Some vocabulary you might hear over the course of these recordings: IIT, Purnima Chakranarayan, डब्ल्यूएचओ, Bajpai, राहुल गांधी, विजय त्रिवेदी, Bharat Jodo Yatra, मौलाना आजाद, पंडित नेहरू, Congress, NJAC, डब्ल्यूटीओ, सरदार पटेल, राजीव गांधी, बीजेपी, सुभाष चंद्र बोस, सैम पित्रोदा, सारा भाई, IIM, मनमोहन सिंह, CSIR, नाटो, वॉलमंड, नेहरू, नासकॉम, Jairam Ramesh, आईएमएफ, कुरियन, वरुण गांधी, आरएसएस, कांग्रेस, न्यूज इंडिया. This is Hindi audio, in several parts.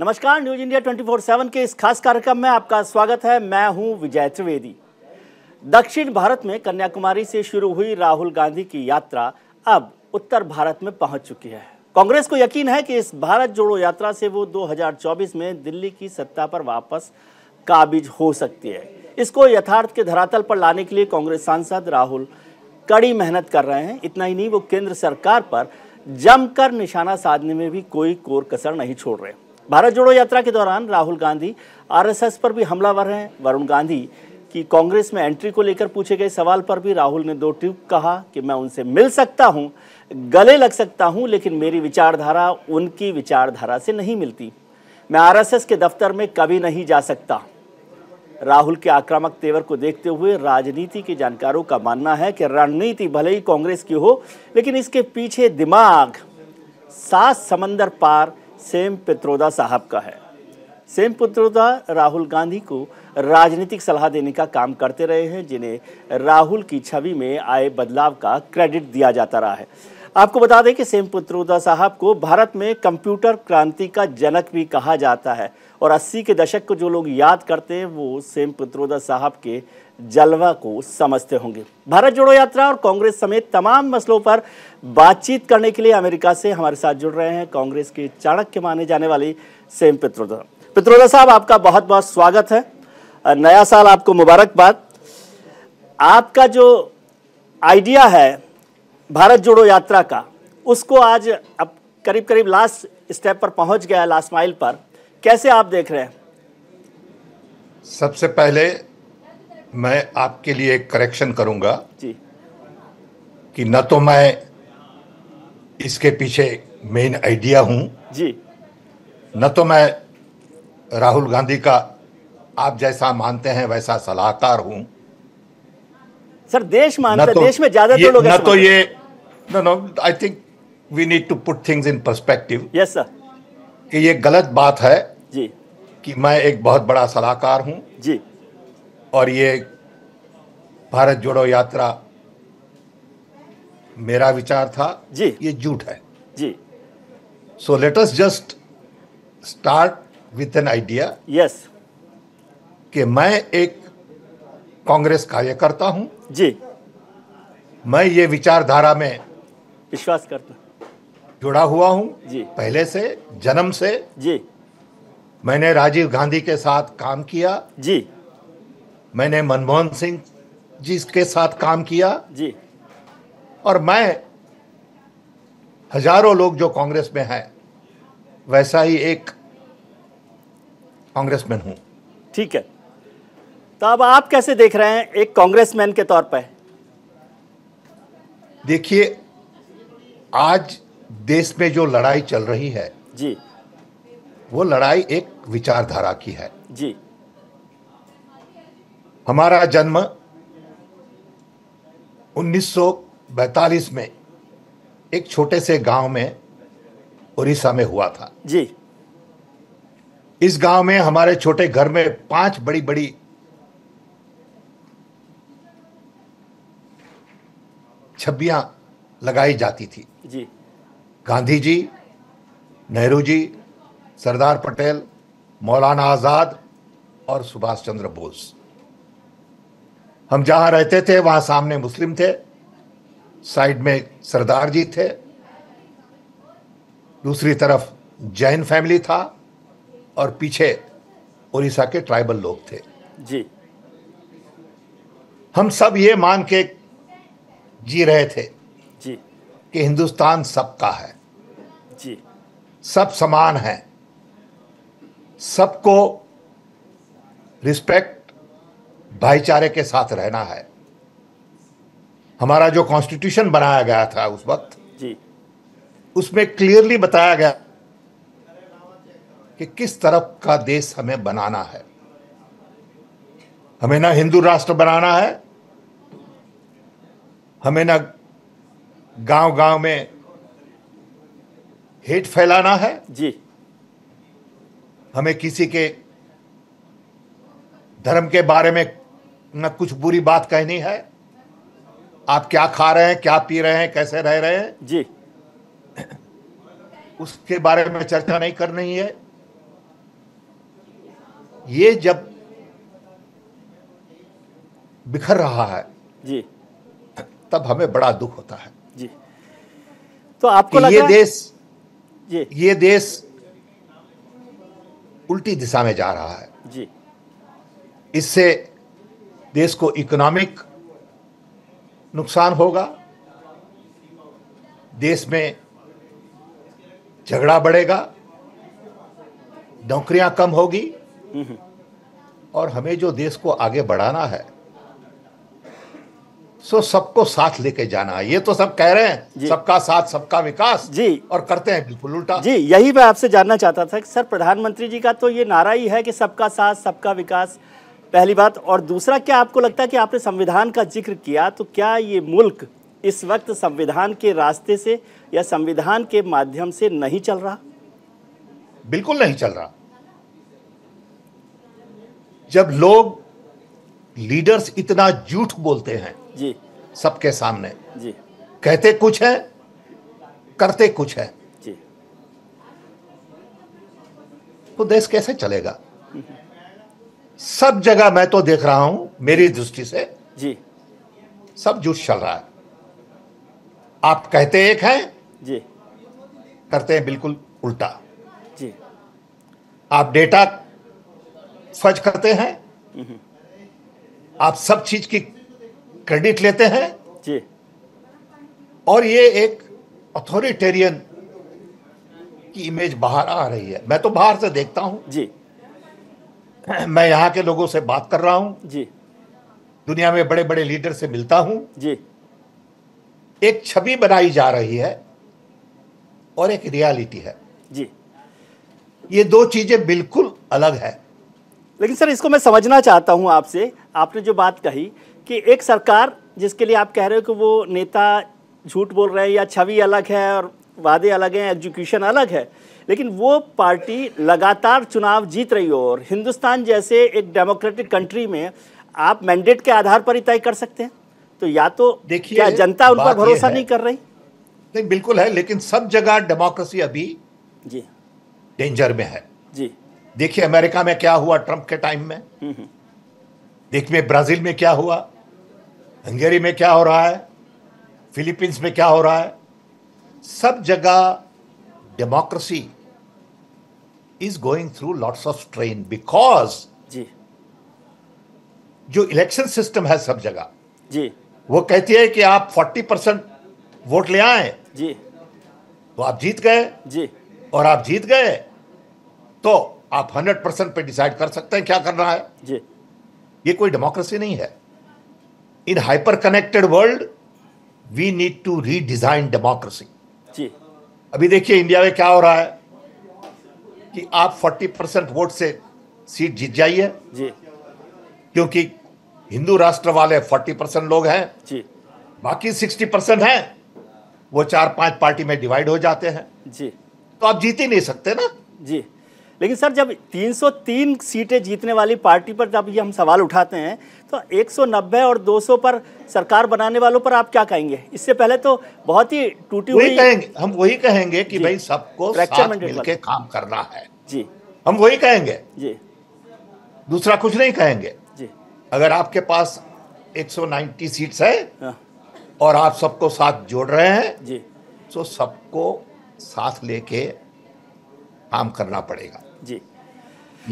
नमस्कार, न्यूज इंडिया 24/7 के इस खास कार्यक्रम में आपका स्वागत है। मैं हूं विजय त्रिवेदी। दक्षिण भारत में कन्याकुमारी से शुरू हुई राहुल गांधी की यात्रा अब उत्तर भारत में पहुंच चुकी है। कांग्रेस को यकीन है कि इस भारत जोड़ो यात्रा से वो 2024 में दिल्ली की सत्ता पर वापस काबिज हो सकती है। इसको यथार्थ के धरातल पर लाने के लिए कांग्रेस सांसद राहुल कड़ी मेहनत कर रहे हैं। इतना ही नहीं, वो केंद्र सरकार पर जमकर निशाना साधने में भी कोई कोर कसर नहीं छोड़ रहे। भारत जोड़ो यात्रा के दौरान राहुल गांधी आरएसएस पर भी हमलावर हैं। वरुण गांधी की कांग्रेस में एंट्री को लेकर पूछे गए सवाल पर भी राहुल ने दो ट्वीट कहा कि मैं उनसे मिल सकता हूं, गले लग सकता हूं, लेकिन मेरी विचारधारा उनकी विचारधारा से नहीं मिलती। मैं आरएसएस के दफ्तर में कभी नहीं जा सकता। राहुल के आक्रामक तेवर को देखते हुए राजनीति के जानकारों का मानना है कि रणनीति भले ही कांग्रेस की हो, लेकिन इसके पीछे दिमाग सात समंदर पार सैम पित्रोदा साहब का है। सैम पित्रोदा राहुल गांधी को राजनीतिक सलाह देने का काम करते रहे हैं, जिन्हें राहुल की छवि में आए बदलाव का क्रेडिट दिया जाता रहा है। आपको बता दें कि सैम पित्रोदा साहब को भारत में कंप्यूटर क्रांति का जनक भी कहा जाता है और 80 के दशक को जो लोग याद करते हैं वो सैम पित्रोदा साहब के जलवा को समझते होंगे। भारत जोड़ो यात्रा और कांग्रेस समेत तमाम मसलों पर बातचीत करने के लिए अमेरिका से हमारे साथ जुड़ रहे हैं कांग्रेस के चाणक्य माने जाने वाले सैम पित्रोदा। पित्रोदा साहब, आपका बहुत बहुत स्वागत है। नया साल आपको मुबारकबाद। आपका जो आइडिया है भारत जोड़ो यात्रा का, उसको आज अब करीब करीब लास्ट स्टेप पर पहुंच गया है, लास्ट माइल पर, कैसे आप देख रहे हैं? सबसे पहले मैं आपके लिए एक करेक्शन करूंगा जी कि न तो मैं इसके पीछे मेन आइडिया हूं जी, न तो मैं राहुल गांधी का आप जैसा मानते हैं वैसा सलाहकार हूं। सर, देश मानता है, देश में ज्यादातर लोग न तो ये, no, I think we need to put things in perspective. Yes sir, कि ये गलत बात है जी कि मैं एक बहुत बड़ा सलाहकार हूं जी और ये भारत जोड़ो यात्रा मेरा विचार था जी, ये झूठ है जी। So let us just start with an idea. Yes, कि मैं एक कांग्रेस कार्यकर्ता हूं जी, मैं ये विचारधारा में विश्वास करता जुड़ा हुआ हूं जी, पहले से, जन्म से जी। मैंने राजीव गांधी के साथ काम किया जी, मैंने मनमोहन सिंह जी के साथ काम किया जी, और मैं हजारों लोग जो कांग्रेस में हैं वैसा ही एक कांग्रेसमैन हूं। ठीक है, तो अब आप कैसे देख रहे हैं एक कांग्रेसमैन के तौर पर? देखिए, आज देश में जो लड़ाई चल रही है जी, वो लड़ाई एक विचारधारा की है जी। हमारा जन्म 1942 में एक छोटे से गांव में उड़ीसा में हुआ था जी। इस गांव में हमारे छोटे घर में 5 बड़ी बड़ी छबियां लगाई जाती थी जी। गांधी जी, नेहरू जी, सरदार पटेल, मौलाना आजाद और सुभाष चंद्र बोस। हम जहां रहते थे वहां सामने मुस्लिम थे, साइड में सरदार जी थे, दूसरी तरफ जैन फैमिली था और पीछे ओडिशा के ट्राइबल लोग थे जी। हम सब ये मान के जी रहे थे जी कि हिंदुस्तान सबका है जी, सब समान है, सबको रिस्पेक्ट, भाईचारे के साथ रहना है। हमारा जो कॉन्स्टिट्यूशन बनाया गया था उस वक्त जी, उसमें क्लियरली बताया गया कि किस तरफ का देश हमें बनाना है। हमें ना हिंदू राष्ट्र बनाना है, हमें ना गांव-गांव में हेट फैलाना है जी, हमें किसी के धर्म के बारे में ना कुछ बुरी बात कहनी है। आप क्या खा रहे हैं, क्या पी रहे हैं, कैसे रह रहे हैं जी, उसके बारे में चर्चा नहीं करनी है। ये जब बिखर रहा है जी, तब हमें बड़ा दुख होता है जी। तो आपको लगा ये देश उल्टी दिशा में जा रहा है जी। इससे देश को इकोनॉमिक नुकसान होगा, देश में झगड़ा बढ़ेगा, नौकरियां कम होगी, और हमें जो देश को आगे बढ़ाना है सो सबको साथ लेके जाना है। ये तो सब कह रहे हैं सबका साथ सबका विकास जी, और करते हैं बिल्कुल उल्टा जी। यही मैं आपसे जानना चाहता था कि सर प्रधानमंत्री जी का तो ये नारा ही है कि सबका साथ सबका विकास, पहली बात, और दूसरा क्या आपको लगता है कि आपने संविधान का जिक्र किया तो क्या ये मुल्क इस वक्त संविधान के रास्ते से या संविधान के माध्यम से नहीं चल रहा? बिल्कुल नहीं चल रहा। जब लोग लीडर्स इतना झूठ बोलते हैं जी सबके सामने जी, कहते कुछ है करते कुछ है जी, तो देश कैसे चलेगा? सब जगह मैं तो देख रहा हूं, मेरी दृष्टि से जी सब झूठ चल रहा है। आप कहते एक हैं जी, करते हैं बिल्कुल उल्टा जी। आप डेटा फर्ज करते हैं, आप सब चीज की क्रेडिट लेते हैं जी, और ये एक अथॉरिटेरियन की इमेज बाहर आ रही है। मैं तो बाहर से देखता हूं जी, मैं यहाँ के लोगों से बात कर रहा हूं जी, दुनिया में बड़े बड़े लीडर से मिलता हूं जी, एक छवि बनाई जा रही है और एक रियलिटी है जी। ये दो चीजें बिल्कुल अलग है। लेकिन सर इसको मैं समझना चाहता हूं आपसे, आपने जो बात कही कि एक सरकार जिसके लिए आप कह रहे हो कि वो नेता झूठ बोल रहे हैं या छवि अलग है और वादे अलग हैं, एग्जीक्यूशन अलग है, लेकिन वो पार्टी लगातार चुनाव जीत रही हो और हिंदुस्तान जैसे एक डेमोक्रेटिक कंट्री में आप मैंडेट के आधार पर ही तय कर सकते हैं। तो या तो देखिए जनता उन पर भरोसा नहीं कर रही। नहीं बिल्कुल है, लेकिन सब जगह डेमोक्रेसी अभी जी डेंजर में है जी। देखिए अमेरिका में क्या हुआ ट्रंप के टाइम में, देखिए ब्राजील में क्या हुआ, हंगेरी में क्या हो रहा है, फिलीपींस में क्या हो रहा है। सब जगह democracy is going through lots of strain because जी जो इलेक्शन सिस्टम है सब जगह जी, वो कहती है कि आप 40% वोट ले आए जी तो आप जीत गए जी, और आप जीत गए तो आप 100% पे डिसाइड कर सकते हैं क्या करना है जी। ये कोई डेमोक्रेसी नहीं है। In hyper connected world we need to redesign democracy जी। अभी देखिए इंडिया में क्या हो रहा है कि आप 40% वोट से सीट जीत जाइए जी, क्योंकि हिंदू राष्ट्र वाले 40% लोग हैं जी, बाकी 60% हैं वो 4-5 पार्टी में डिवाइड हो जाते हैं जी, तो आप जीत ही नहीं सकते ना जी। लेकिन सर जब 303 सीटें जीतने वाली पार्टी पर जब ये हम सवाल उठाते हैं तो 190 और 200 पर सरकार बनाने वालों पर आप क्या कहेंगे? इससे पहले तो बहुत ही टूटी हुई कहेंगे, हम वही कहेंगे कि भाई सबको साथ मिलके काम करना है जी, हम वही कहेंगे जी, दूसरा कुछ नहीं कहेंगे। अगर आपके पास 190 सीट्स है और आप सबको साथ जोड़ रहे हैं जी, तो सबको साथ लेके काम करना पड़ेगा जी।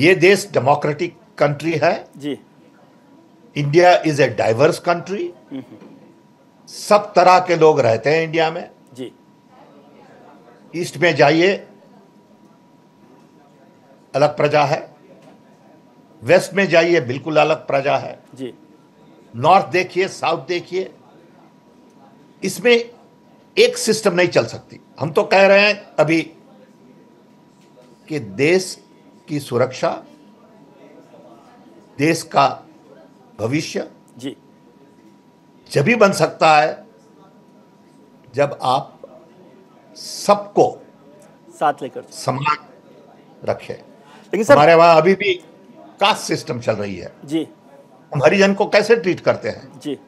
ये देश डेमोक्रेटिक कंट्री है जी, India is a diverse country, सब तरह के लोग रहते हैं इंडिया में जी। ईस्ट में जाइए अलग प्रजा है, वेस्ट में जाइए बिल्कुल अलग प्रजा है जी, नॉर्थ देखिए साउथ देखिए, इसमें एक सिस्टम नहीं चल सकती। हम तो कह रहे हैं अभी कि देश की सुरक्षा, देश का भविष्य जी जब ही बन सकता है जब आप सबको साथ लेकर समान रखें। लेकिन हमारे वहां अभी भी कास्ट सिस्टम चल रही है जी, हम हरिजन को कैसे ट्रीट करते हैं जी,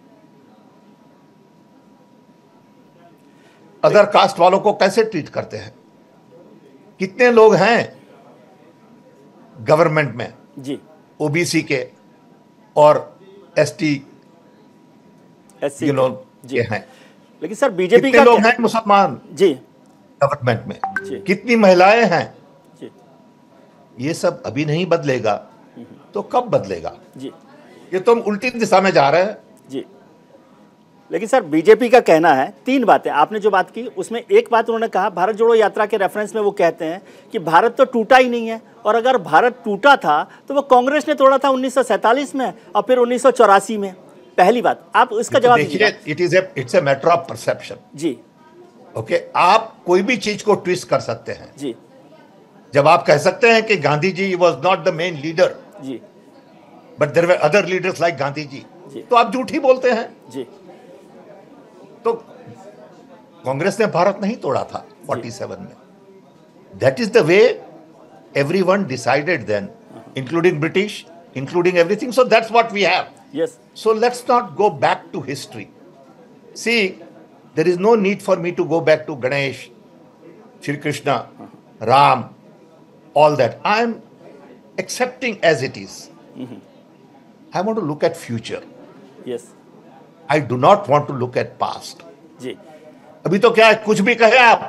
अदर कास्ट वालों को कैसे ट्रीट करते हैं। कितने लोग हैं गवर्नमेंट में जी ओबीसी के और एसटी लोग हैं। लेकिन सर बीजेपी के लोग हैं मुसलमान जी गवर्नमेंट में जी। कितनी महिलाएं हैं जी। ये सब अभी नहीं बदलेगा तो कब बदलेगा जी। ये तो हम उल्टी दिशा में जा रहे हैं जी। लेकिन सर बीजेपी का कहना है तीन बातें आपने जो बात की उसमें एक बात उन्होंने कहा भारत जोड़ो यात्रा के रेफरेंस में वो कहते हैं कि भारत तो टूटा ही नहीं है और अगर भारत टूटा था तो वो कांग्रेस ने तोड़ा था 1947 में और फिर 1984 में। पहली बात आप इसका जवाब दीजिए। It's a matter of perception जी। ओके आप कोई भी चीज को ट्विस्ट कर सकते हैं जी। जब आप कह सकते हैं कि Gandhi ji was not the main leader जी but there were other leaders like Gandhi ji तो आप झूठ ही बोलते हैं जी। तो कांग्रेस ने भारत नहीं तोड़ा था 47 में। That is the way everyone decided then including British including everything. So that's what we have. Yes so let's not go back to history. See there is no need for me to go back to Ganesh Shri Krishna Ram all that. I am accepting as it is. I want to look at future. Yes I do not want to look at past. जी अभी तो क्या है कुछ भी कहे आप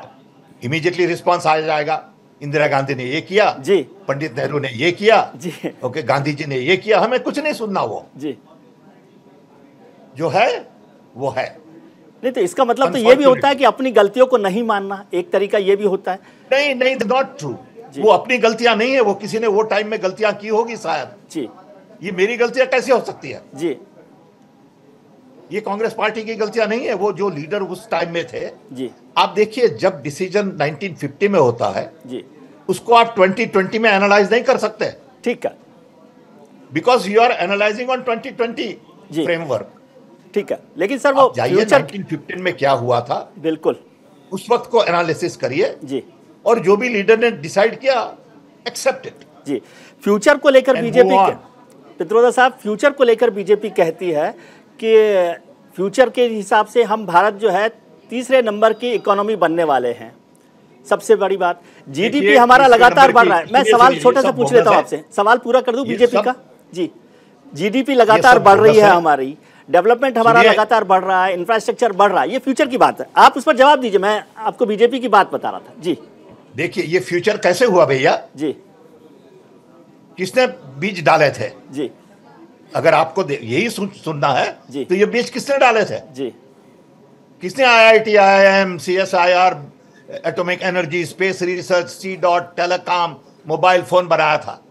इमीडिएटली रिस्पॉन्स आ जाएगा। इंदिरा गांधी ने ये किया जी पंडित नेहरू ने ये किया जी ओके गांधी जी ने ये किया। हमें कुछ नहीं सुनना वो जी जो है वो है। नहीं तो इसका मतलब तो ये भी होता है कि अपनी गलतियों को नहीं मानना एक तरीका ये भी होता है। नहीं नहीं नॉट ट्रू। वो अपनी गलतियां नहीं है वो किसी ने वो टाइम में गलतियां की होगी शायद जी। ये मेरी गलतियां कैसे हो सकती है जी। ये कांग्रेस पार्टी की गलतियां नहीं है वो जो लीडर उस टाइम में थे जी। आप देखिए जब डिसीजन 1950 में होता है जी। उसको आप 2020 में एनालाइज नहीं कर सकते। ठीक है because you are analysing on 2020 framework. ठीक है लेकिन सर वो जाइए 1915 में क्या हुआ था बिल्कुल उस वक्त को एनालिसिस करिए जी। और जो भी लीडर ने डिसाइड किया एक्सेप्ट इट जी। फ्यूचर को लेकर बीजेपी पित्रोदा साहब फ्यूचर को लेकर बीजेपी कहती है कि फ्यूचर के हिसाब से हम भारत जो है तीसरे नंबर की इकोनॉमी बनने वाले हैं। सबसे बड़ी बात जीडीपी हमारा लगातार बढ़ रहा है। मैं सवाल छोटा सा पूछ लेता हूँ आपसे सवाल पूरा कर दूं बीजेपी का जी। जीडीपी लगातार बढ़ रही है हमारी डेवलपमेंट हमारा लगातार बढ़ रहा है इंफ्रास्ट्रक्चर बढ़ रहा है ये फ्यूचर की बात है। आप उस पर जवाब दीजिए मैं आपको बीजेपी की बात बता रहा था जी। देखिए ये फ्यूचर कैसे हुआ भैया जी। किसने बीज डाले थे जी। अगर आपको यही सुनना है तो ये बीज किसने डाले थे जी। किसने IIT IIM CSIR atomic energy space research C. Telecom mobile phone बनाया था।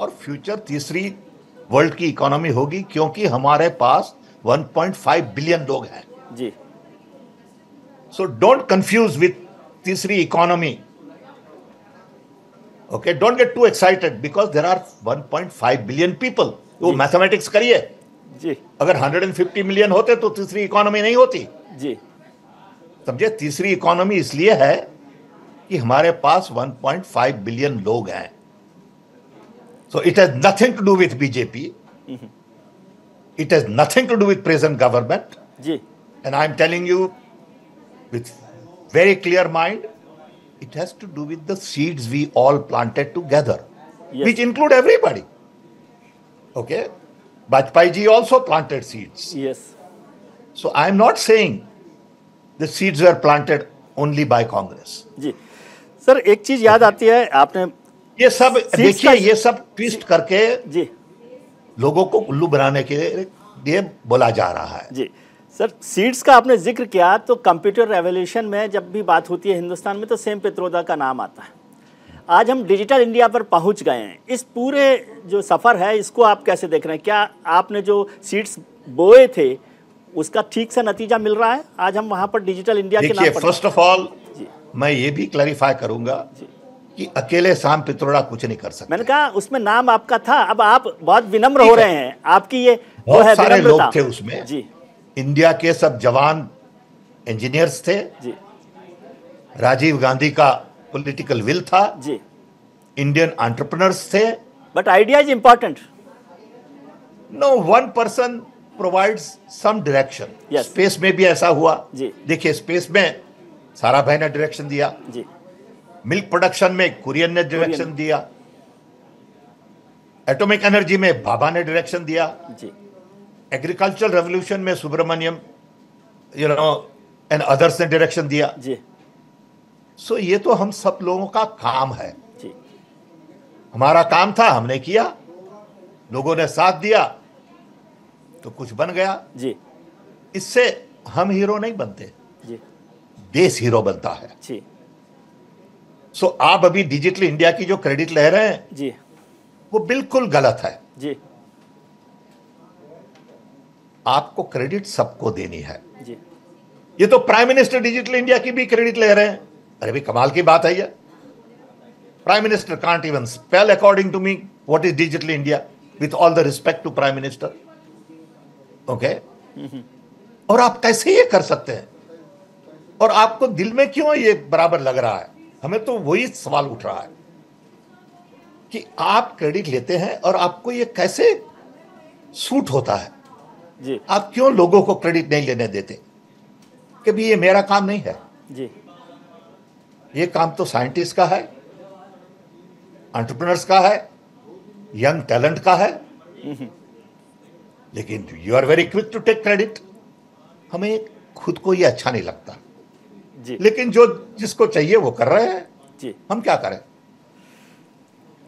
और फ्यूचर तीसरी वर्ल्ड की इकोनॉमी होगी क्योंकि हमारे पास 1.5 बिलियन लोग हैं जी। सो डोंट कंफ्यूज विथ तीसरी economy. Okay, don't get too excited because there are 1.5 billion people. वो मैथमेटिक्स करिए जी। अगर 150 मिलियन होते तो तीसरी इकोनॉमी नहीं होती जी। समझे तीसरी इकोनॉमी इसलिए है कि हमारे पास 1.5 बिलियन लोग हैं। So it has nothing to do with बीजेपी। It has nothing to do with present government जी। And I am telling you with very clear mind it has to do with the seeds we all planted together yes. which include everybody okay Bajpai ji also planted seeds yes so I am not saying the seeds were planted only by Congress ji sir ek cheez yaad aati hai aapne ye sab dekhiye ye sab twist karke ji logo ko ullu banane ke liye bola ja raha hai ji। Sir seeds का आपने जिक्र किया तो कंप्यूटर रेवोल्यूशन में जब भी बात होती है हिंदुस्तान में तो सैम पित्रोदा का नाम आता है। आज हम डिजिटल इंडिया पर पहुंच गए हैं। इस पूरे जो सफ़र है इसको आप कैसे देख रहे हैं। क्या आपने जो सीड्स बोए थे उसका ठीक सा नतीजा मिल रहा है आज हम वहां पर डिजिटल इंडिया के नाम पर। फर्स्ट ऑफ ऑल मैं ये भी क्लैरिफाई करूँगा कि अकेले सैम पित्रोदा कुछ नहीं कर सकते। मैंने कहा उसमें नाम आपका था। अब आप बहुत विनम्र हो रहे हैं। आपकी ये बहुत सारे लोग थे उसमें जी। इंडिया के सब जवान इंजीनियर्स थे जी। राजीव गांधी का पॉलिटिकल विल था जी। इंडियन एंटरप्रेन्योर्स थे but idea is important. No one person provides some direction. Space में भी ऐसा हुआ जी। देखिए स्पेस में सारा भाई ने डायरेक्शन दिया जी। मिल्क प्रोडक्शन में कुरियन ने डायरेक्शन दिया। एटॉमिक एनर्जी में भाभा ने डायरेक्शन दिया जी। एग्रीकल्चरल रेवोल्यूशन में सुब्रमण्यम एंड अदर्स ने डायरेक्शन दिया जी। सो ये तो हम सब लोगों का काम है जी। हमारा काम था, हमने किया, लोगों ने साथ दिया तो कुछ बन गया जी। इससे हम हीरो नहीं बनते जी, देश हीरो बनता है जी। सो आप अभी डिजिटल इंडिया की जो क्रेडिट ले रहे हैं जी, वो बिल्कुल गलत है जी। आपको क्रेडिट सबको देनी है जी। ये तो प्राइम मिनिस्टर डिजिटल इंडिया की भी क्रेडिट ले रहे हैं। अरे भी कमाल की बात है, ये prime minister can't even spell according to me what is digital India, with all the respect to prime minister, okay. और आप कैसे ये कर सकते हैं, और आपको दिल में क्यों ये बराबर लग रहा है? हमें तो वही सवाल उठ रहा है कि आप क्रेडिट लेते हैं और आपको ये कैसे सूट होता है जी। आप क्यों लोगों को क्रेडिट नहीं लेने देते कि भी ये मेरा काम नहीं है जी, ये काम तो साइंटिस्ट का है, एंटरप्रेन्योर्स का है, यंग टैलेंट का है। लेकिन you are very quick to take credit. हमें खुद को ये अच्छा नहीं लगता जी। लेकिन जो जिसको चाहिए वो कर रहे हैं जी, हम क्या करें?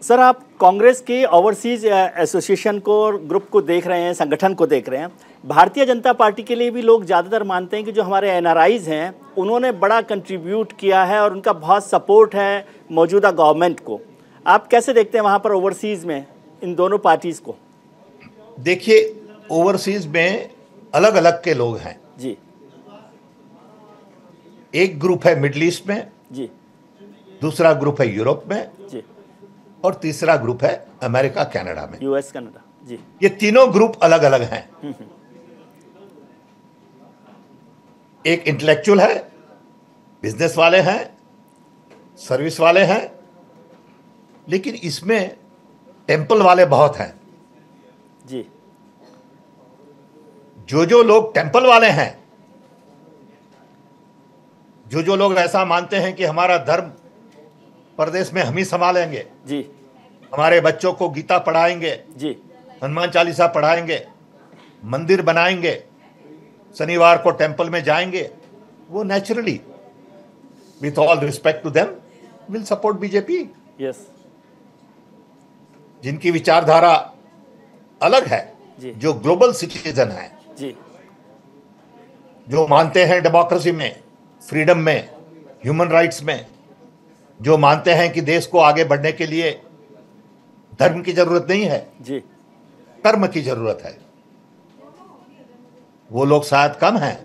सर, आप कांग्रेस के ओवरसीज एसोसिएशन को और ग्रुप को देख रहे हैं, संगठन को देख रहे हैं। भारतीय जनता पार्टी के लिए भी लोग ज़्यादातर मानते हैं कि जो हमारे एनआरआईज़ हैं उन्होंने बड़ा कंट्रीब्यूट किया है और उनका बहुत सपोर्ट है मौजूदा गवर्नमेंट को। आप कैसे देखते हैं वहाँ पर ओवरसीज़ में इन दोनों पार्टीज़ को? देखिए, ओवरसीज़ में अलग अलग के लोग हैं जी। एक ग्रुप है मिडल ईस्ट में जी, दूसरा ग्रुप है यूरोप में जी, और तीसरा ग्रुप है अमेरिका कनाडा में, यूएस कनाडा जी। ये तीनों ग्रुप अलग अलग हैं। एक इंटेलेक्चुअल है, बिजनेस वाले हैं, सर्विस वाले हैं, लेकिन इसमें टेंपल वाले बहुत हैं जी। जो जो लोग टेंपल वाले हैं, जो जो लोग ऐसा मानते हैं कि हमारा धर्म प्रदेश में हम ही संभालेंगे जी, हमारे बच्चों को गीता पढ़ाएंगे जी, हनुमान चालीसा पढ़ाएंगे, मंदिर बनाएंगे, शनिवार को टेंपल में जाएंगे, वो naturally with all respect to them will support बीजेपी। Yes, जिनकी विचारधारा अलग है जी, जो ग्लोबल सिटीजन है जी, जो मानते हैं डेमोक्रेसी में, फ्रीडम में, ह्यूमन राइट्स में, जो मानते हैं कि देश को आगे बढ़ने के लिए धर्म की जरूरत नहीं है जी, कर्म की जरूरत है, वो लोग शायद कम हैं।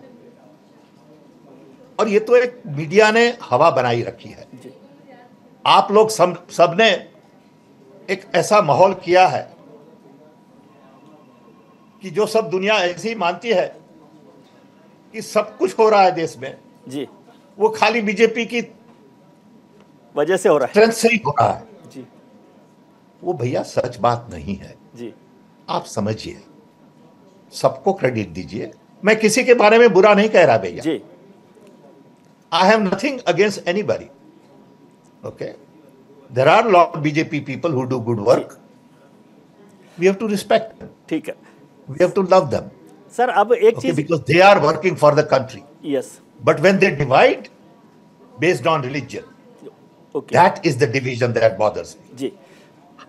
और ये तो एक मीडिया ने हवा बनाई रखी है जी। आप लोग सबने एक ऐसा माहौल किया है कि जो सब दुनिया ऐसी मानती है कि सब कुछ हो रहा है देश में जी, वो खाली बीजेपी की वजह से हो रहा है, स्ट्रेंथ से ही हो रहा है जी। वो भैया सच बात नहीं है जी। आप समझिए, सबको क्रेडिट दीजिए। मैं किसी के बारे में बुरा नहीं कह रहा भैया जी, I have nothing against anybody, okay. There are lot बीजेपी people who do good work, we have to respect, ठीक है, we have to love them. Sir, अब एक चीज, because they are working for the country, yes, but when they divide based on religion, okay, that is the division that bothers me ji.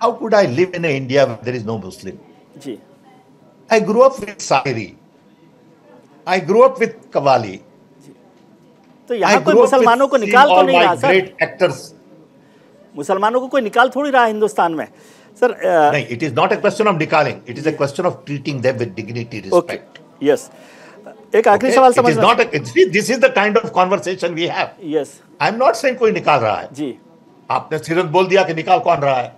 How could I live in India where there is no Muslim ji? I grew up with Sahiri, I grew up with Qawwali ji, to yahan koi musalmanon ko nikal to nahi raha sir, great actors, musalmanon ko koi nikal thodi raha hindustan mein sir. No, it is not a question of nikaling, it is a question of treating them with dignity, respect, okay, yes. एक आखिरी सवाल समझ में, this is the kind of conversation we have. Yes, I am not saying कोई निकाल रहा है जी। आपने सिर्फ बोल दिया कि निकाल कौन रहा है,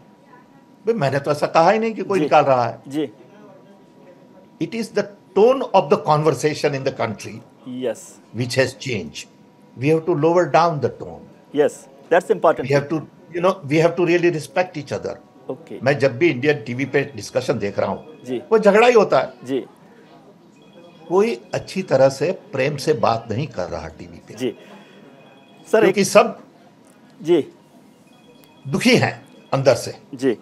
भाई मैंने तो ऐसा कहा ही नहीं कि कोई निकाल रहा है जी। It is the tone of the conversation in the country, yes, which has change. We have to lower down the tone, yes, that's important. We have to, you know, we have to really respect each other, okay. मैं जब भी इंडियन टीवी पे डिस्कशन देख रहा हूँ, वो झगड़ा ही होता है जी, कोई अच्छी तरह से प्रेम से बात नहीं कर रहा टीवी पे जी। सर, क्योंकि सब जी दुखी हैं अंदर से जी।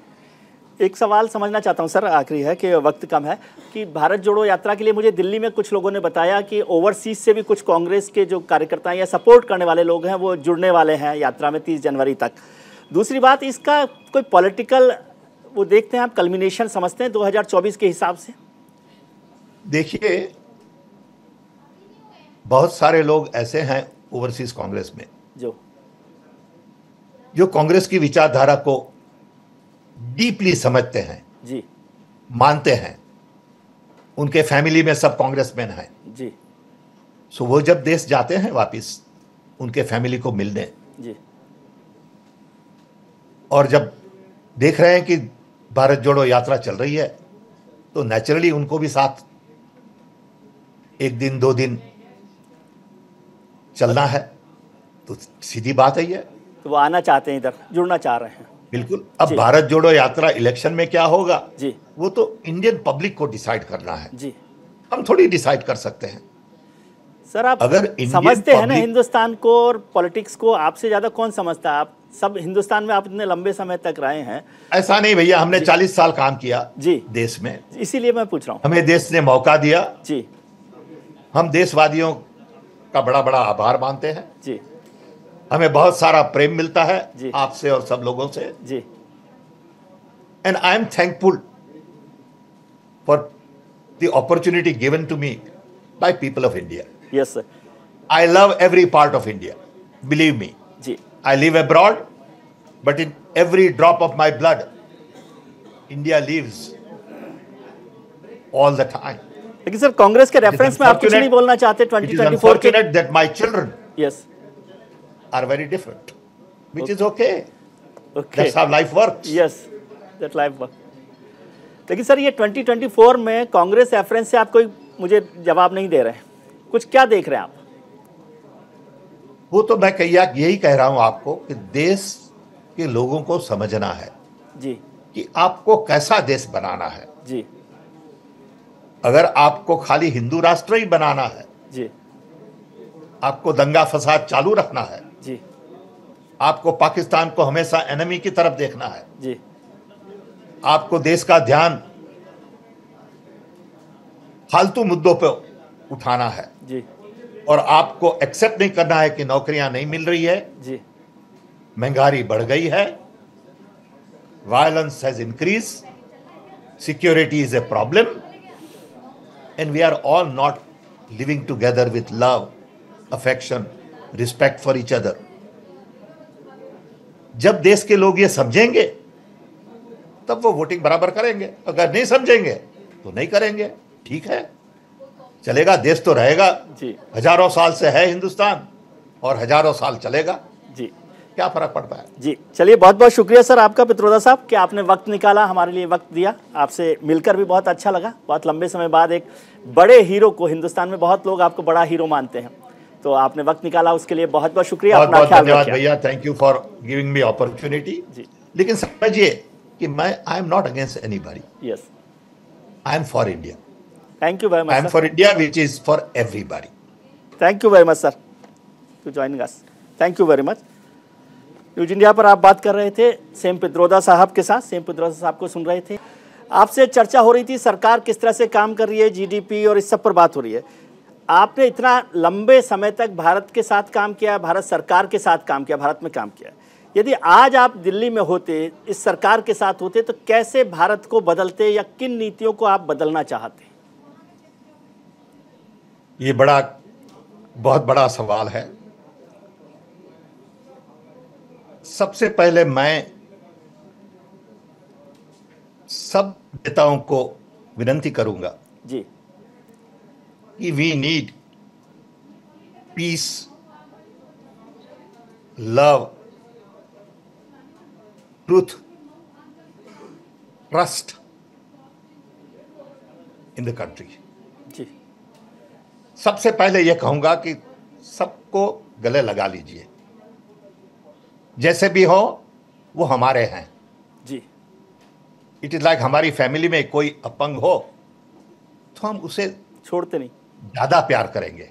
एक सवाल समझना चाहता हूं सर, आखिरी है कि वक्त कम है, कि भारत जोड़ो यात्रा के लिए मुझे दिल्ली में कुछ लोगों ने बताया कि ओवरसीज से भी कुछ कांग्रेस के जो कार्यकर्ता हैं या सपोर्ट करने वाले लोग हैं वो जुड़ने वाले हैं यात्रा में 30 जनवरी तक। दूसरी बात, इसका कोई पॉलिटिकल वो देखते हैं आप, कल्मिनेशन समझते हैं 2024 के हिसाब से? देखिए, बहुत सारे लोग ऐसे हैं ओवरसीज कांग्रेस में जो कांग्रेस की विचारधारा को डीपली समझते हैं जी, मानते हैं, उनके फैमिली में सब कांग्रेसमैन हैं जी। सो वो जब देश जाते हैं वापस उनके फैमिली को मिलने जी, और जब देख रहे हैं कि भारत जोड़ो यात्रा चल रही है तो नेचुरली उनको भी साथ एक दिन दो दिन चलना है, तो सीधी बात है ये, तो वो आना चाहते हैं, इधर जुड़ना चाह रहे हैं। बिल्कुल। अब भारत जोड़ो यात्रा इलेक्शन में क्या होगा जी, वो तो इंडियन पब्लिक को डिसाइड करना है जी, हम थोड़ी डिसाइड कर सकते हैं। सर, आप अगर समझते हैं ना हिंदुस्तान को और पॉलिटिक्स को, आपसे ज्यादा कौन समझता है? आप सब हिंदुस्तान में आप इतने लंबे समय तक रहे हैं। ऐसा नहीं भैया, हमने 40 साल काम किया जी देश में, इसीलिए मैं पूछ रहा हूँ। हमें देश ने मौका दिया जी, हम देशवादियों का बड़ा बड़ा आभार मानते हैं जी। हमें बहुत सारा प्रेम मिलता है आपसे और सब लोगों से जी, and I am thankful for the opportunity given to me by people of India. Yes sir, I love every part of India, believe me जी। I live abroad but in every drop of my blood India lives all the time. लेकिन सर, कांग्रेस के रेफरेंस में आप कुछ नहीं बोलना चाहते 2024 के? That my children yes are very different, which okay. is okay. Okay. That's how life works. Yes, that life works. लेकिन सर, ये 2024 में कांग्रेस रेफरेंस से आप कोई मुझे जवाब नहीं दे रहे हैं, कुछ क्या देख रहे हैं आप? वो तो मैं यही कह रहा हूँ आपको कि देश के लोगों को समझना है जी कि आपको कैसा देश बनाना है जी। अगर आपको खाली हिंदू राष्ट्र ही बनाना है जी, आपको दंगा फसाद चालू रखना है जी, आपको पाकिस्तान को हमेशा एनिमी की तरफ देखना है जी, आपको देश का ध्यान फालतू मुद्दों पर उठाना है जी, और आपको एक्सेप्ट नहीं करना है कि नौकरियां नहीं मिल रही है जी, महंगाई बढ़ गई है, violence has increase, security is a problem, and we are all not living together with love, affection, respect for each other. जब देश के लोग ये समझेंगे तब वो वोटिंग बराबर करेंगे, अगर नहीं समझेंगे तो नहीं करेंगे। ठीक है, चलेगा, देश तो रहेगा जी, हजारों साल से है हिंदुस्तान और हजारों साल चलेगा जी, क्या फर्क पड़ता है जी। चलिए, बहुत बहुत शुक्रिया सर आपका, पित्रोदा साहब, कि आपने वक्त निकाला, हमारे लिए वक्त दिया, आपसे मिलकर भी बहुत अच्छा लगा। बहुत लंबे समय बाद एक बड़े हीरो को, हिंदुस्तान में बहुत लोग आपको बड़ा हीरो मानते हैं, तो आपने वक्त निकाला, उसके लिए बहुत बहुत शुक्रिया। बहुत बहुत धन्यवाद भैया, thank you for giving me opportunity. लेकिन समझिए कि मैं I am not against anybody, yes I am for India. Thank you very much, I am for India which is for everybody. Thank you very much sir to joining us, thank you very much. न्यूज इंडिया पर आप बात कर रहे थे सैम पित्रोदा साहब के साथ, सैम पित्रोदा साहब को सुन रहे थे। आपसे चर्चा हो रही थी सरकार किस तरह से काम कर रही है, GDP और इस सब पर बात हो रही है। आपने इतना लंबे समय तक भारत के साथ काम किया, भारत सरकार के साथ काम किया, भारत में काम किया, यदि आज आप दिल्ली में होते, इस सरकार के साथ होते, तो कैसे भारत को बदलते या किन नीतियों को आप बदलना चाहते? ये बहुत बड़ा सवाल है। सबसे पहले मैं सब नेताओं को विनती करूंगा जी, we need peace, love, truth, trust in the country. जी, सबसे पहले यह कहूंगा कि सबको गले लगा लीजिए, जैसे भी हो वो हमारे हैं जी। इट इज लाइक हमारी फैमिली में कोई अपंग हो तो हम उसे छोड़ते नहीं, ज्यादा प्यार करेंगे,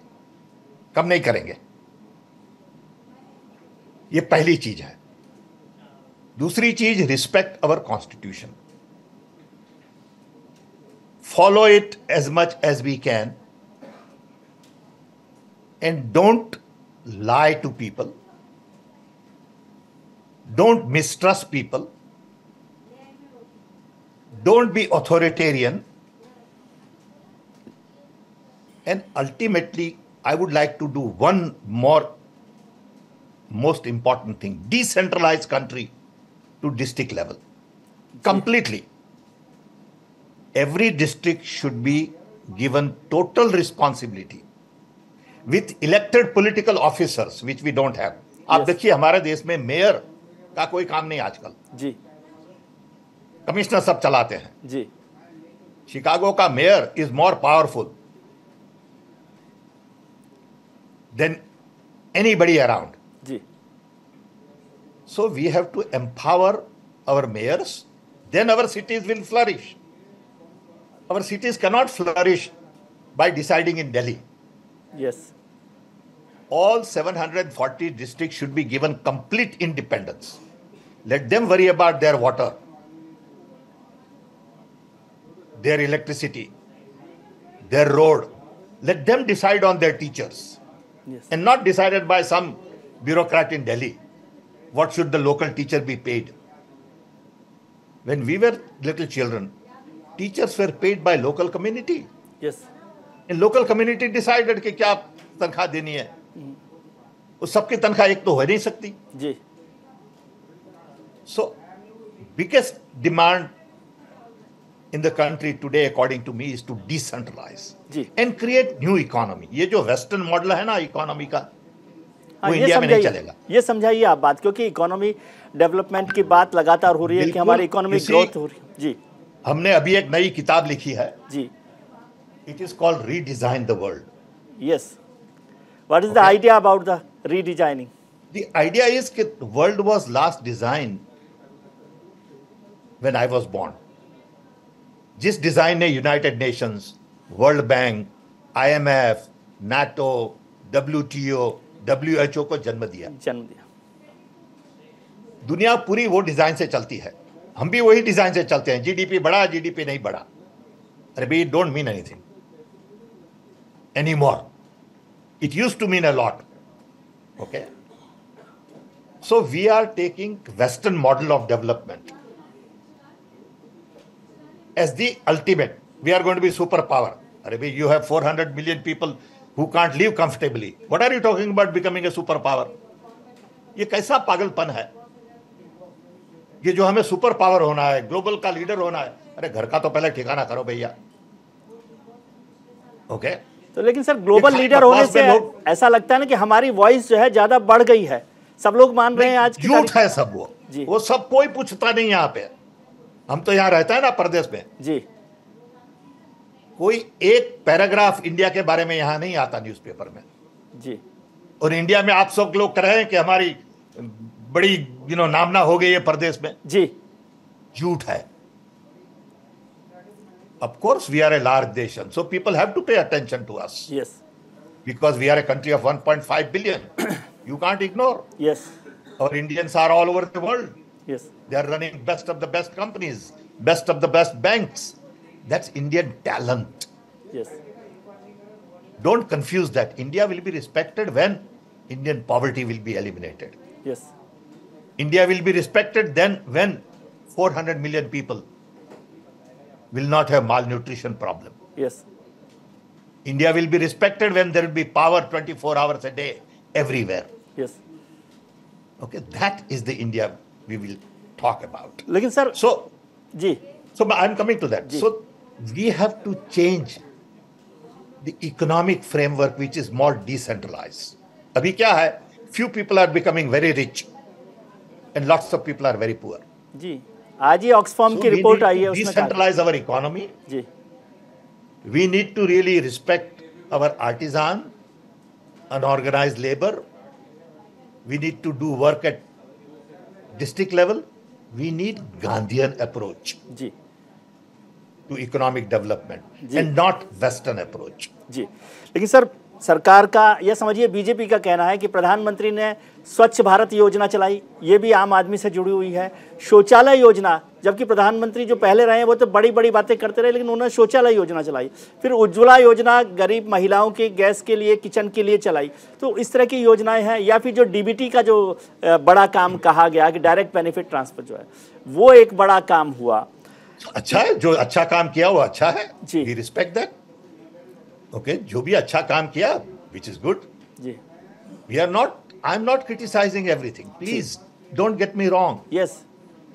कम नहीं करेंगे। ये पहली चीज है। दूसरी चीज, respect our constitution. follow it as much as we can, and don't lie to people, don't mistrust people, don't be authoritarian, and ultimately I would like to do one more most important thing: decentralize country to district level completely. Every district should be given total responsibility with elected political officers, which we don't have. आप देखिए हमारे देश में मेयर का कोई काम नहीं आजकल जी, कमिश्नर सब चलाते हैं जी। शिकागो का mayor is more powerful than anybody around जी। So we have to empower our mayors, then our cities will flourish. Our cities cannot flourish by deciding in Delhi. Yes. All 740 districts should be given complete independence. Let them worry about their water, their electricity, their road. Let them decide on their teachers. Yes. And not decided by some bureaucrat in Delhi. What should the local teacher be paid? When we were little children, teachers were paid by local community. Yes. And local community decided कि क्या तनख्वाह देनी है। उस सबकी तनख्वाह एक तो हो नहीं सकती जी। So biggest demand in the country today, according to me, is to decentralize ji and create new economy. ये जो western model है ना इकोनॉमी का, वो इंडिया में नहीं चलेगा। ये समझाइए आप बात, क्योंकि इकोनॉमी डेवलपमेंट की बात लगातार हो रही है कि हमारी इकोनॉमी ग्रोथ हो रही है जी। हमने अभी एक नई किताब लिखी है जी, it is called redesign the world. Yes, what is the idea about the redesigning? The idea is कि world was last design when I was born. जिस डिजाइन ने United Nations, World Bank, आईएमएफ, नाटो, डब्ल्यूटीओ, डब्ल्यूएचओ को जन्म दिया। दुनिया पूरी वो डिजाइन से चलती है, हम भी वही डिजाइन से चलते हैं। जीडीपी बढ़ा, जीडीपी नहीं बढ़ा, अरे भाई don't mean anything any more, it used to mean a lot. Okay, so we are taking western model of development as the ultimate, we are going to be super power. अरे भाई you have 400 million people who can't live comfortably, what are you talking about becoming a super power? ये कैसा पागलपन है? ये जो हमें सुपर पावर होना है, ग्लोबल का लीडर होना है, अरे घर का तो पहले ठिकाना करो भैया। ओके, तो लेकिन सर ग्लोबल लीडर होने से ऐसा लगता है ना कि हमारी वॉइस जो है ज्यादा बढ़ गई है, सब लोग मान रहे हैं आज की तारीख है सब वो सब कोई पूछता नहीं यहाँ पे। हम तो यहाँ रहता है ना प्रदेश में जी, कोई एक पैराग्राफ इंडिया के बारे में यहाँ नहीं आता न्यूज़पेपर में जी। और इंडिया में आप सब लोग कह रहे हैं कि हमारी बड़ी नामना हो गई है प्रदेश में जी, झूठ है। Of course we are a large nation, so people have to pay attention to us. Yes, because we are a country of 1.5 billion, you can't ignore. Yes, और Indians are all over the world. Yes, they are running best of the best companies, best of the best banks, that's Indian talent. Yes, don't confuse that. India will be respected when Indian poverty will be eliminated. Yes, India will be respected then when 400 million people will not have malnutrition problem. Yes. India will be respected when there will be power 24 hours a day everywhere. Yes. Okay, that is the India we will talk about. Lekin sir, so ji, so I am coming to that. Ji. So we have to change the economic framework which is more decentralized. Abhi kya hai? Few people are becoming very rich. And lots of people are very poor. जी, आज ही ऑक्सफॉर्म की रिपोर्ट आई है, उसमें decentralize our economy. Ji, we need to really respect our artisan, unorganized labor. We need to do work at district level. We need Gandhian approach. Ji, to economic development and not Western approach. जी, लेकिन सर सरकार का, यह समझिए बीजेपी का कहना है कि प्रधानमंत्री ने स्वच्छ भारत योजना चलाई, ये भी आम आदमी से जुड़ी हुई है। शौचालय योजना, जबकि प्रधानमंत्री जो पहले रहे वो तो बड़ी बड़ी बातें करते रहे, लेकिन उन्होंने शौचालय योजना चलाई। फिर उज्ज्वला योजना गरीब महिलाओं के गैस के लिए, किचन के लिए चलाई। तो इस तरह की योजनाएं हैं। या फिर जो डीबीटी का जो बड़ा काम कहा गया कि डायरेक्ट बेनिफिट ट्रांसफर जो है, वो एक बड़ा काम हुआ। अच्छा है, जो अच्छा काम किया वो अच्छा है जी, वी रिस्पेक्ट दैट। ओके, जो भी अच्छा काम किया विच इज गुड जी। We are not, I am not criticising everything, please don't get me wrong. Yes,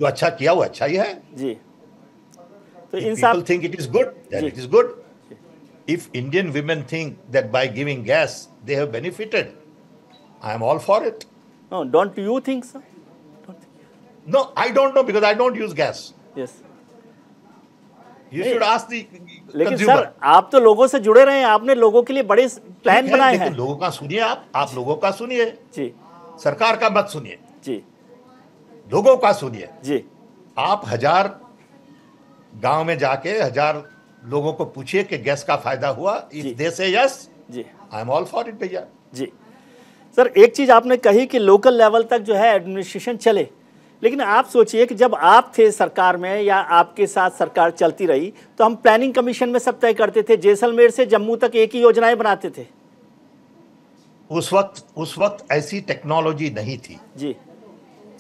जो अच्छा किया वो अच्छा ही है जी। तो इन सब people think it is good, that it is good. If Indian women think that by giving gas they have benefited, I am all for it. No, don't you think so? No, I don't know because I don't use gas. Yes, You should ask the consumer. लेकिन सर, आप तो लोगों से जुड़े रहे हैं, आपने लोगों के लिए बड़े प्लान बनाए हैं। लोगों का सुनिए, आप लोगों का सुनिए जी, सरकार का मत सुनिए जी, लोगों का सुनिए जी। आप 1000 गांव में जाके 1000 लोगों को पूछिए कि गैस का फायदा हुआ, इफ दे से यस जी, I am all for it भैया जी। सर, एक चीज आपने कही कि लोकल लेवल तक जो है एडमिनिस्ट्रेशन चले, लेकिन आप सोचिए कि जब आप थे सरकार में या आपके साथ सरकार चलती रही, तो हम प्लानिंग कमीशन में सब तय करते थे, जैसलमेर से जम्मू तक एक ही योजनाएं बनाते थे। उस वक्त ऐसी टेक्नोलॉजी नहीं थी जी।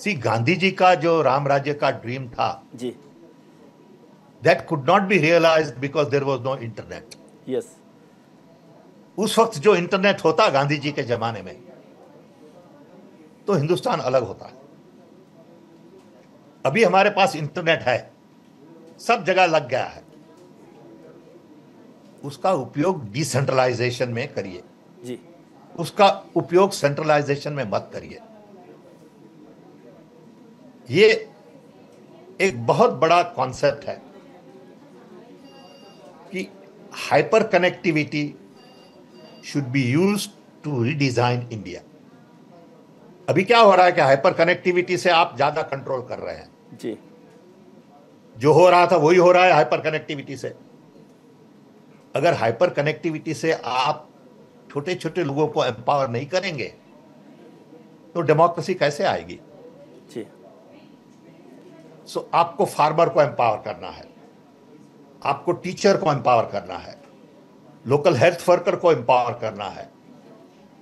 सी, गांधी जी का जो राम राज्य का ड्रीम था जी, that could not be realised because there was no internet. Yes, उस वक्त जो इंटरनेट होता गांधी जी के जमाने में, तो हिंदुस्तान अलग होता है। अभी हमारे पास इंटरनेट है, सब जगह लग गया है, उसका उपयोग डिसेंट्रलाइजेशन में करिए जी, उसका उपयोग सेंट्रलाइजेशन में मत करिए। ये एक बहुत बड़ा कॉन्सेप्ट है कि hyper connectivity should be used to redesign India. अभी क्या हो रहा है कि हाइपर कनेक्टिविटी से आप ज्यादा कंट्रोल कर रहे हैं जी। जो हो रहा था वही हो रहा है हाइपर कनेक्टिविटी से। अगर हाइपर कनेक्टिविटी से आप छोटे छोटे लोगों को एम्पावर नहीं करेंगे तो डेमोक्रेसी कैसे आएगी जी। सो आपको फार्मर को एम्पावर करना है, आपको टीचर को एम्पावर करना है, लोकल हेल्थ वर्कर को एम्पावर करना है।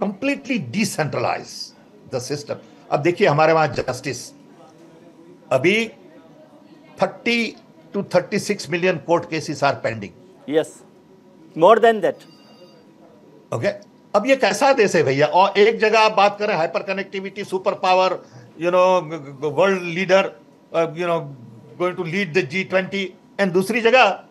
Completely decentralise the system. अब देखिए हमारे वहां जस्टिस, अभी 30 to 36 million court cases are pending. Yes, more than that. Okay, अब ये कैसा देश है भैया? और एक जगह आप बात करें hyper connectivity, super power, you know, world leader, you know, going to lead the G20, and दूसरी जगह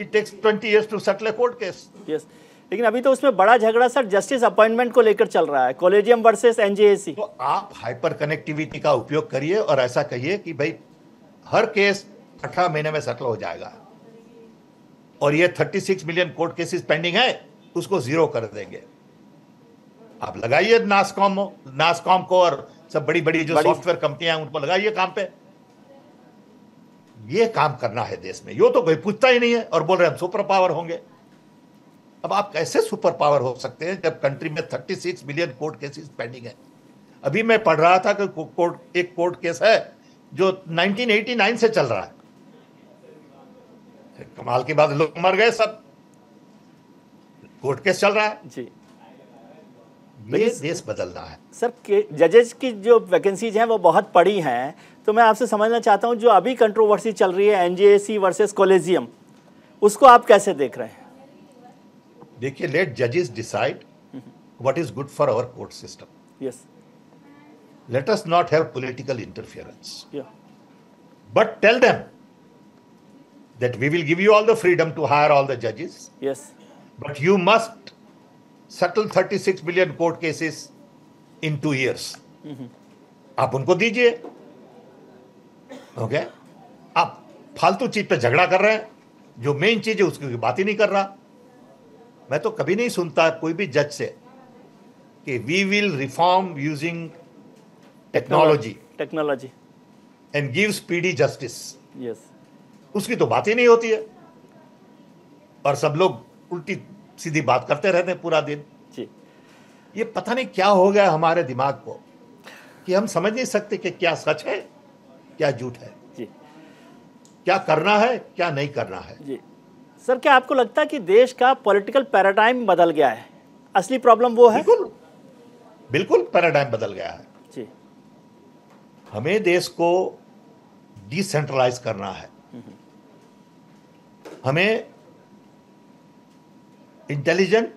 it takes 20 years to settle court case. Yes, लेकिन अभी तो उसमें बड़ा झगड़ा सर जस्टिस अपॉइंटमेंट को लेकर चल रहा है, कॉलेजियम वर्सेस NJAC। तो आप हाइपर कनेक्टिविटी का उपयोग करिए और ऐसा कहिए कि भाई हर केस 18 महीने में सेटल हो जाएगा, और ये 36 मिलियन कोर्ट केसेस पेंडिंग है उसको जीरो कर देंगे। आप लगाइए नासकॉम को और सब बड़ी बड़ी जो सॉफ्टवेयर कंपनियां हैं उनको लगाइए काम पे। ये काम करना है देश में। यो तो कोई पूछता ही नहीं है और बोल रहे हम सुपर पावर होंगे। अब आप कैसे सुपर पावर हो सकते हैं जब कंट्री में 36 मिलियन कोर्ट केसेस पेंडिंग है? अभी मैं पढ़ रहा था कि एक कोर्ट केस है जो 1989 से चल रहा है। कमाल की बात, लोग मर गए, सब कोर्ट केस चल रहा है जी। ये देश बदलना है सर। जजेस की जो वैकेंसीज हैं वो बहुत पड़ी हैं, तो मैं आपसे समझना चाहता हूँ जो अभी कंट्रोवर्सी चल रही है NJAC वर्सेस कॉलेजियम, उसको आप कैसे देख रहे हैं? देखिए, लेट जजेस decide what is good for our court system. Yes, let us not have political interference, but tell them that we will give you all the freedom to hire all the जजेस। Yes, but you must settle 36 million court cases in 2 years। आप उनको दीजिए। ओके, आप फालतू चीज पे झगड़ा कर रहे हैं, जो मेन चीज है उसकी बात ही नहीं कर रहा। मैं तो कभी नहीं सुनता कोई भी जज से कि we will reform using technology and give speedy justice. Yes, उसकी तो बात ही नहीं होती है, और सब लोग उल्टी सीधी बात करते रहते हैं पूरा दिन जी। ये पता नहीं क्या हो गया हमारे दिमाग को कि हम समझ नहीं सकते कि क्या सच है क्या झूठ है जी, क्या करना है क्या नहीं करना है जी। सर क्या आपको लगता है कि देश का पॉलिटिकल पैराडाइम बदल गया है, असली प्रॉब्लम वो है? बिल्कुल बिल्कुल पैराडाइम बदल गया है जी। हमें देश को डिसेंट्रलाइज करना है, हमें इंटेलिजेंट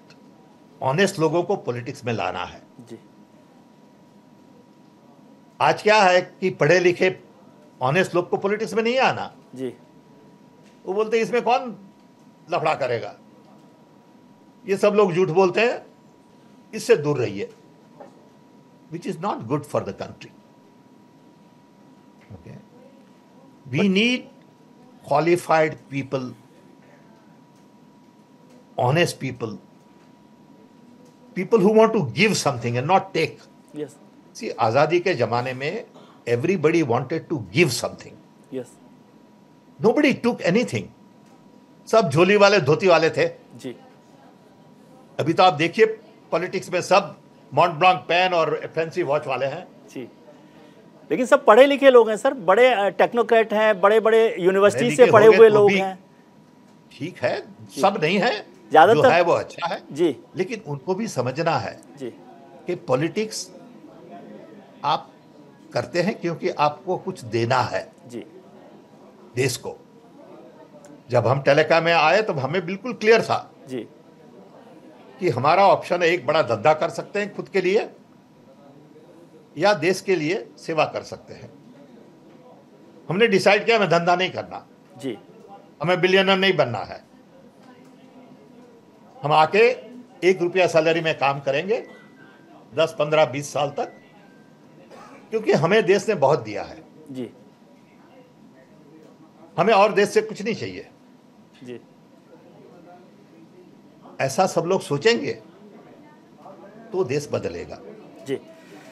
ऑनेस्ट लोगों को पॉलिटिक्स में लाना है जी। आज क्या है कि पढ़े लिखे ऑनेस्ट लोग को पॉलिटिक्स में नहीं आना जी, वो बोलते हैं इसमें कौन लफड़ा करेगा, ये सब लोग झूठ बोलते हैं, इससे दूर रहिए, which is not good for the country. We need qualified people, honest people, people who want to give something and not take. Yes. See, आजादी के जमाने में everybody wanted to give something. Yes. Nobody took anything. सब झोली वाले धोती वाले थे जी। अभी तो आप देखिए पॉलिटिक्स में सब मॉन्ट ब्लांक पेन और फैंसी वॉच वाले हैं जी, लेकिन सब पढ़े लिखे लोग हैं सर, बड़े टेक्नोक्रेट हैं, बड़े बड़े यूनिवर्सिटी से पढ़े हुए लोग हैं। ठीक है सब नहीं है, ज्यादातर है वो अच्छा है जी, लेकिन उनको भी समझना है जी कि पॉलिटिक्स आप करते हैं क्योंकि आपको कुछ देना है जी देश को। जब हम टेलीकॉम में आए तो हमें बिल्कुल क्लियर था जी कि हमारा ऑप्शन है, एक बड़ा धंधा कर सकते हैं खुद के लिए या देश के लिए सेवा कर सकते हैं। हमने डिसाइड किया हमें धंधा नहीं करना जी, हमें बिलियनर नहीं बनना है, हम आके 1 रुपया सैलरी में काम करेंगे 10, 15, 20 साल तक, क्योंकि हमें देश ने बहुत दिया है जी, हमें और देश से कुछ नहीं चाहिए जी। ऐसा सब लोग सोचेंगे तो देश बदलेगा जी।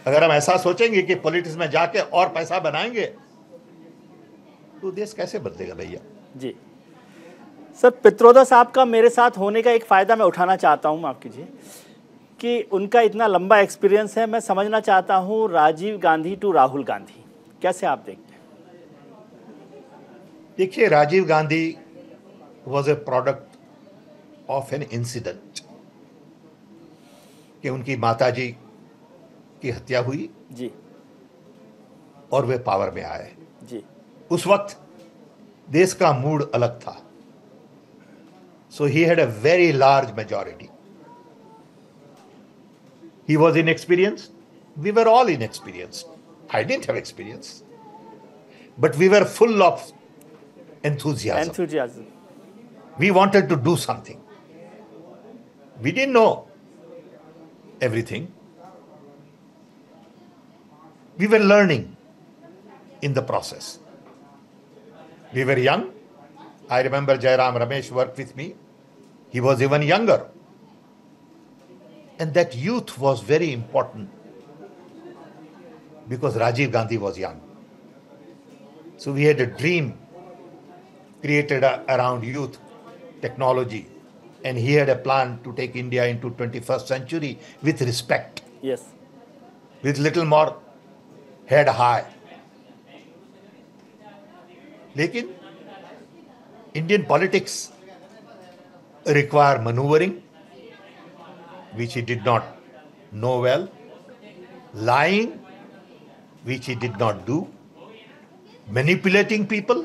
अगर हम ऐसा सोचेंगे कि पॉलिटिक्स में जाके और पैसा बनाएंगे तो देश कैसे बदलेगा भैया जी। सर पित्रोदा साहब का मेरे साथ होने का एक फ़ायदा मैं उठाना चाहता हूं, माफ़ कीजिए, कि उनका इतना लंबा एक्सपीरियंस है, मैं समझना चाहता हूं राजीव गांधी टू राहुल गांधी, कैसे आप देखते हैं? देखिए राजीव गांधी was a product of an incident कि उनकी माताजी की हत्या हुई जी और वे पावर में आए जी। उस वक्त देश का मूड अलग था, so he had a very large majority. He was inexperienced. We were all inexperienced. I didn't have experience, but we were full of enthusiasm. We wanted to do something. We didn't know everything. We were learning in the process. We were young. I remember Jairam Ramesh worked with me. He was even younger. And that youth was very important because Rajiv Gandhi was young. So we had a dream created around youth, technology, and he had a plan to take India into 21st century with respect. Yes. With little more head high. Lekin Indian politics require maneuvering, which he did not know well, lying, which he did not do, manipulating people,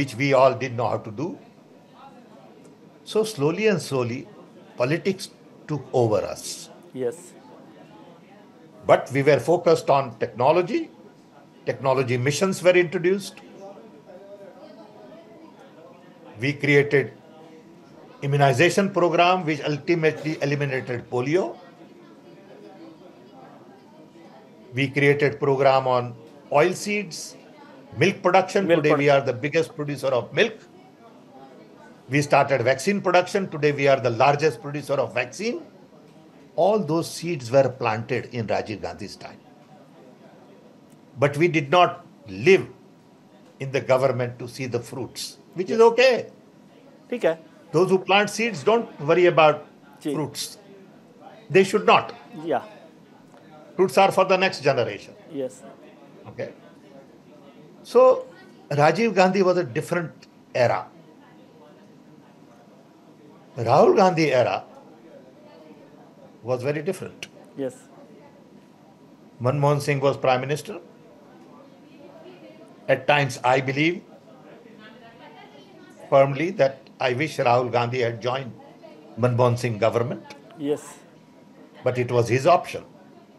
which we all did know how to do. So slowly and slowly, politics took over us. Yes. But we were focused on technology. Technology missions were introduced. We created immunization program which ultimately eliminated polio. We created program on oil seeds, milk production. Today we are the biggest producer of milk. We started vaccine production. Today we are the largest producer of vaccine. All those seeds were planted in Rajiv Gandhi's time. But we did not live in the government to see the fruits. Which is okay. ठीक है. Those who plant seeds don't worry about fruits. They should not. Yeah. Roots are for the next generation. Yes. Okay. So Rajiv Gandhi was a different era. Rahul Gandhi era was very different. Yes. Manmohan Singh was Prime Minister. At times I believe firmly that I wish Rahul Gandhi had joined Manmohan Singh government. Yes. But it was his option.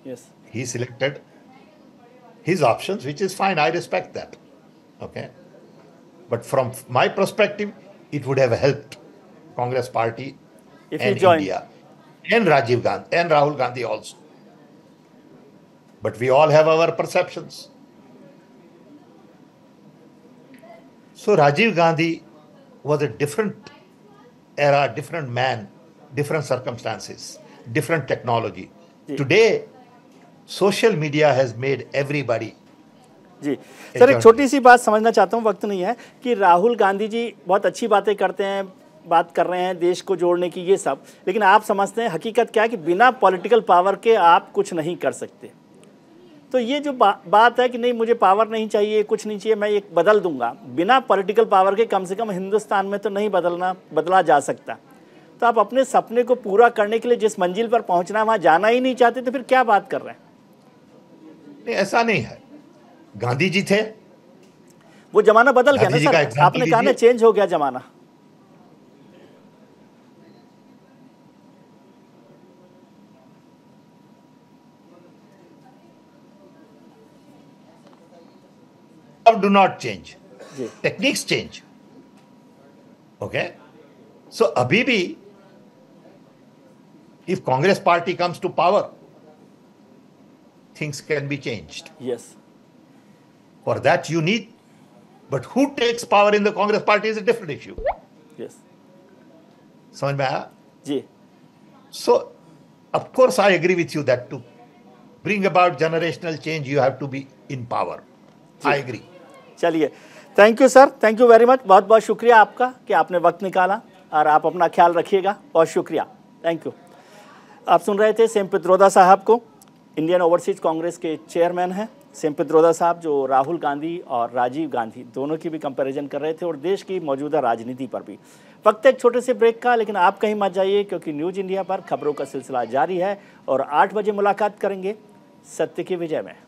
Yes. He selected his options, which is fine. I respect that. Okay. But from my perspective, it would have helped Congress party if and India and Rajiv Gandhi and Rahul Gandhi also. But we all have our perceptions. So Rajiv Gandhi was a different era, different man, different circumstances, different technology. जी. Today, social media has made everybody. जी सर, एक छोटी सी बात समझना चाहता हूँ, वक्त नहीं है, कि राहुल गांधी जी बहुत अच्छी बातें करते हैं, बात कर रहे हैं देश को जोड़ने की, ये सब, लेकिन आप समझते हैं हकीकत क्या है कि बिना पॉलिटिकल पावर के आप कुछ नहीं कर सकते। तो ये जो बात है कि नहीं मुझे पावर नहीं चाहिए, कुछ नहीं चाहिए, मैं ये बदल दूंगा, बिना पॉलिटिकल पावर के कम से कम हिंदुस्तान में तो नहीं बदला जा सकता। तो आप अपने सपने को पूरा करने के लिए जिस मंजिल पर पहुंचना है वहाँ जाना ही नहीं चाहते, तो फिर क्या बात कर रहे हैं? नहीं, ऐसा नहीं है। गांधी जी थे, वो जमाना बदल गया ना सर, आपने कहा ना चेंज हो गया जमाना। Do not change. Ji. Techniques change. Okay. So अभी भी if Congress party comes to power, things can be changed. Yes. For that you need, but who takes power in the Congress party is a different issue. Yes. समझ में आया? जी. So of course I agree with you that to bring about generational change you have to be in power. I agree. चलिए, thank you sir, thank you very much, बहुत बहुत शुक्रिया आपका कि आपने वक्त निकाला, और आप अपना ख्याल रखिएगा, बहुत शुक्रिया, थैंक यू। आप सुन रहे थे सैम पित्रोदा साहब को, इंडियन ओवरसीज कांग्रेस के चेयरमैन हैं सैम पित्रोदा साहब, जो राहुल गांधी और राजीव गांधी दोनों की भी कंपैरिजन कर रहे थे और देश की मौजूदा राजनीति पर भी। वक्त एक छोटे से ब्रेक का, लेकिन आप कहीं मत जाइए क्योंकि न्यूज इंडिया पर खबरों का सिलसिला जारी है और 8 बजे मुलाकात करेंगे सत्य की विजय में।